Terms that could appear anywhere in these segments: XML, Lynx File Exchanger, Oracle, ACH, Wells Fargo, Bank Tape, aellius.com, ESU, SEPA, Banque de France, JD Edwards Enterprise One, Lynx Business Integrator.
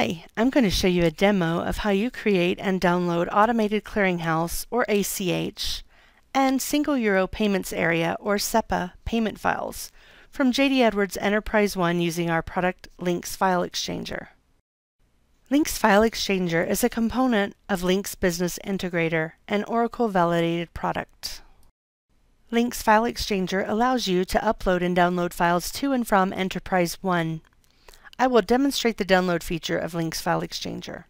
Hi, I'm going to show you a demo of how you create and download Automated Clearinghouse or ACH and Single Euro Payments Area or SEPA payment files from JD Edwards Enterprise One using our product Lynx File Exchanger. Lynx File Exchanger is a component of Lynx Business Integrator, an Oracle validated product. Lynx File Exchanger allows you to upload and download files to and from Enterprise One. I will demonstrate the download feature of Lynx File Exchanger.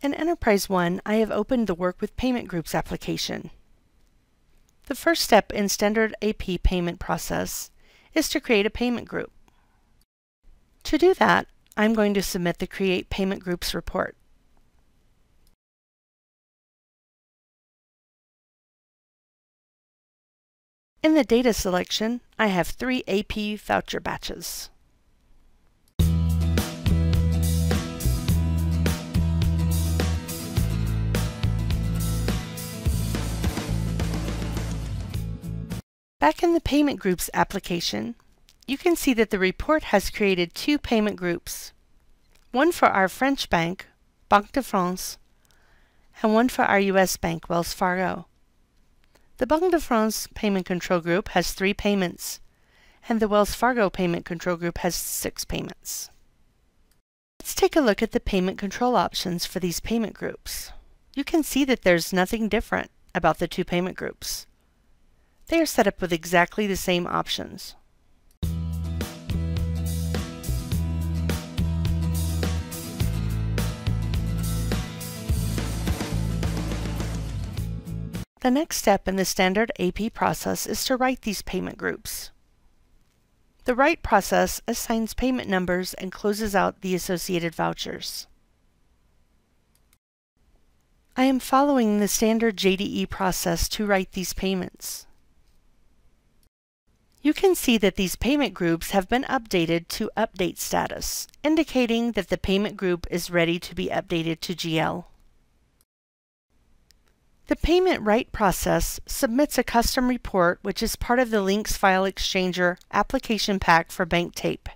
In Enterprise One, I have opened the Work with Payment Groups application. The first step in standard AP payment process is to create a payment group. To do that, I'm going to submit the Create Payment Groups report. In the data selection, I have 3 AP voucher batches. Back in the Payment Groups application, you can see that the report has created 2 payment groups, one for our French bank, Banque de France, and one for our U.S. bank, Wells Fargo. The Banque de France Payment Control Group has 3 payments, and the Wells Fargo Payment Control Group has 6 payments. Let's take a look at the payment control options for these payment groups. You can see that there's nothing different about the 2 payment groups. They are set up with exactly the same options. The next step in the standard AP process is to write these payment groups. The write process assigns payment numbers and closes out the associated vouchers. I am following the standard JDE process to write these payments. You can see that these payment groups have been updated to update status, indicating that the payment group is ready to be updated to GL. The payment write process submits a custom report which is part of the Lynx File Exchanger application pack for bank tape.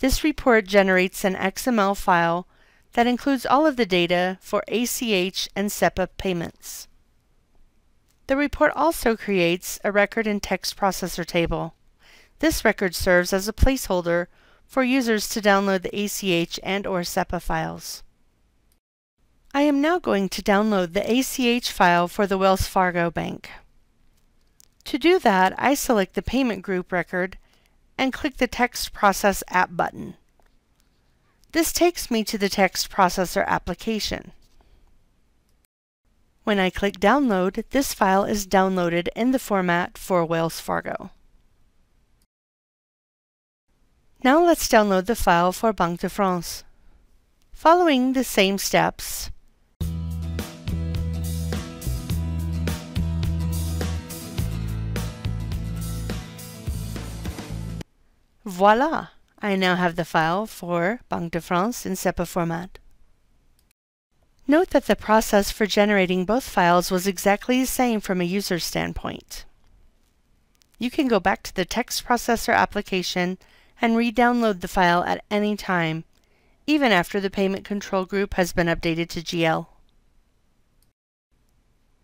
This report generates an XML file that includes all of the data for ACH and SEPA payments. The report also creates a record and text processor table. This record serves as a placeholder for users to download the ACH and or SEPA files. I am now going to download the ACH file for the Wells Fargo Bank. To do that, I select the payment group record and click the Text Process App button. This takes me to the text processor application. When I click download, this file is downloaded in the format for Wells Fargo. Now let's download the file for Banque de France. Following the same steps, voila! I now have the file for Banque de France in SEPA format. Note that the process for generating both files was exactly the same from a user's standpoint. You can go back to the text processor application and re-download the file at any time, even after the payment control group has been updated to GL.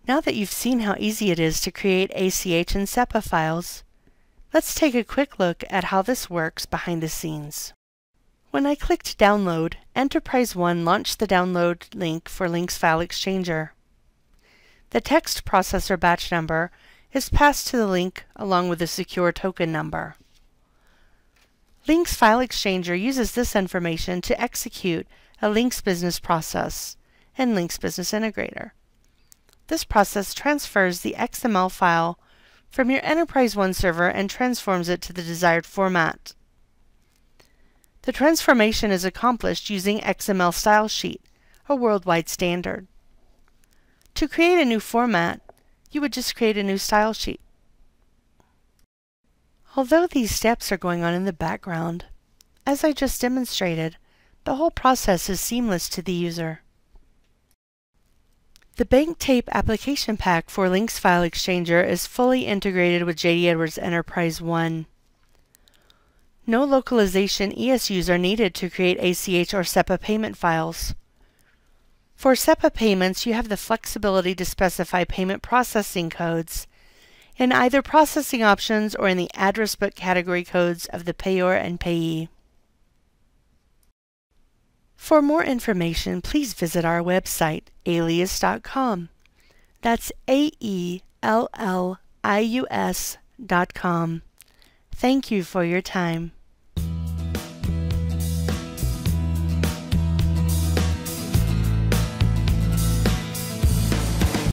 Now that you've seen how easy it is to create ACH and SEPA files, let's take a quick look at how this works behind the scenes. When I clicked Download, Enterprise One launched the download link for Lynx File Exchanger. The text processor batch number is passed to the link along with a secure token number. Lynx File Exchanger uses this information to execute a Lynx business process in Lynx Business Integrator. This process transfers the XML file from your Enterprise One server and transforms it to the desired format. The transformation is accomplished using XML stylesheet, a worldwide standard. To create a new format, you would just create a new stylesheet. Although these steps are going on in the background, as I just demonstrated, the whole process is seamless to the user. The Bank Tape application pack for Lynx File Exchanger is fully integrated with JD Edwards Enterprise One. No localization ESUs are needed to create ACH or SEPA payment files. For SEPA payments, you have the flexibility to specify payment processing codes in either processing options or in the address book category codes of the payor and payee. For more information, please visit our website, aellius.com. That's aellius.com. Thank you for your time.